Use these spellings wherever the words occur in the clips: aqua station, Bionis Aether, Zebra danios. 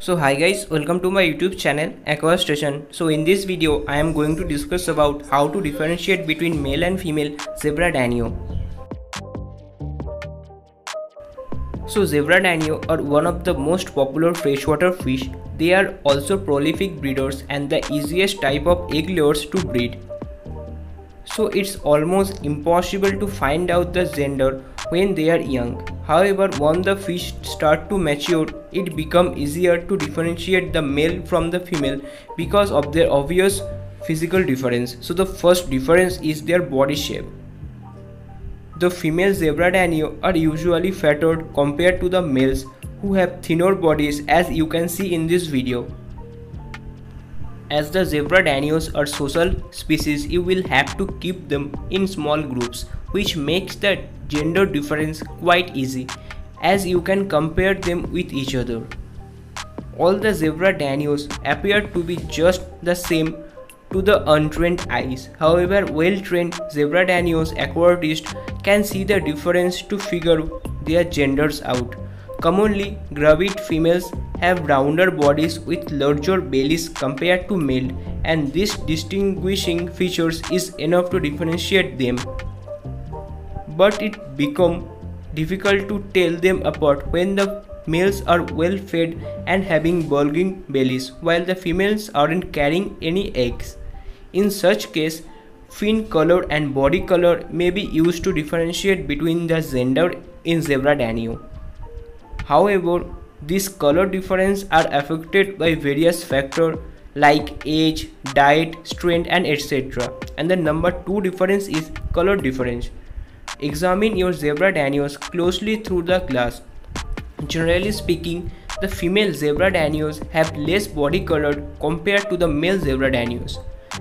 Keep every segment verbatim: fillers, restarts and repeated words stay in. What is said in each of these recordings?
So hi guys, welcome to my YouTube channel Aqua Station. So in this video I am going to discuss about how to differentiate between male and female zebra danio. So zebra danio are one of the most popular freshwater fish. They are also prolific breeders and the easiest type of egg layers to breed. So it's almost impossible to find out the gender when they are young. However, once the fish start to mature, it becomes easier to differentiate the male from the female because of their obvious physical difference. So the first difference is their body shape. The female zebra danio are usually fatter compared to the males who have thinner bodies, as you can see in this video. As the zebra danios are social species, you will have to keep them in small groups, which makes the gender difference quite easy, as you can compare them with each other. All the zebra danios appear to be just the same to the untrained eyes. However, well-trained zebra danios aquatists can see the difference to figure their genders out. Commonly, gravid females have rounder bodies with larger bellies compared to male, and this distinguishing features is enough to differentiate them. But it becomes difficult to tell them apart when the males are well fed and having bulging bellies, while the females aren't carrying any eggs. In such case, fin color and body color may be used to differentiate between the gender in zebra danio. However, these color differences are affected by various factors like age, diet, strength, and et cetera. And the number two difference is color difference. Examine your zebra danios closely through the glass. Generally speaking, the female zebra danios have less body color compared to the male zebra danios.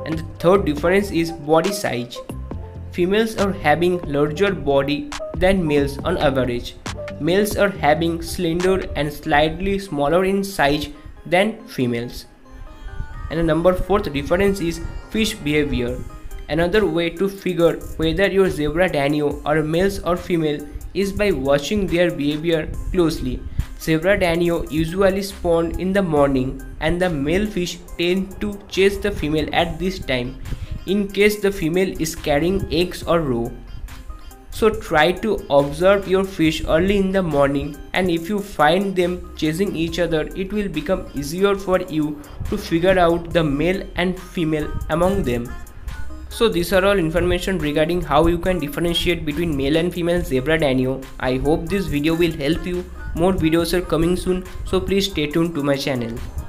And the third difference is body size. Females are having larger body than males on average. Males are having slender and slightly smaller in size than females. And the number fourth difference is fish behavior. Another way to figure whether your zebra danio are males or female is by watching their behavior closely. Zebra danio usually spawn in the morning, and the male fish tend to chase the female at this time in case the female is carrying eggs or roe. So try to observe your fish early in the morning, and if you find them chasing each other, it will become easier for you to figure out the male and female among them. So these are all information regarding how you can differentiate between male and female zebra danio. I hope this video will help you. More videos are coming soon, so please stay tuned to my channel.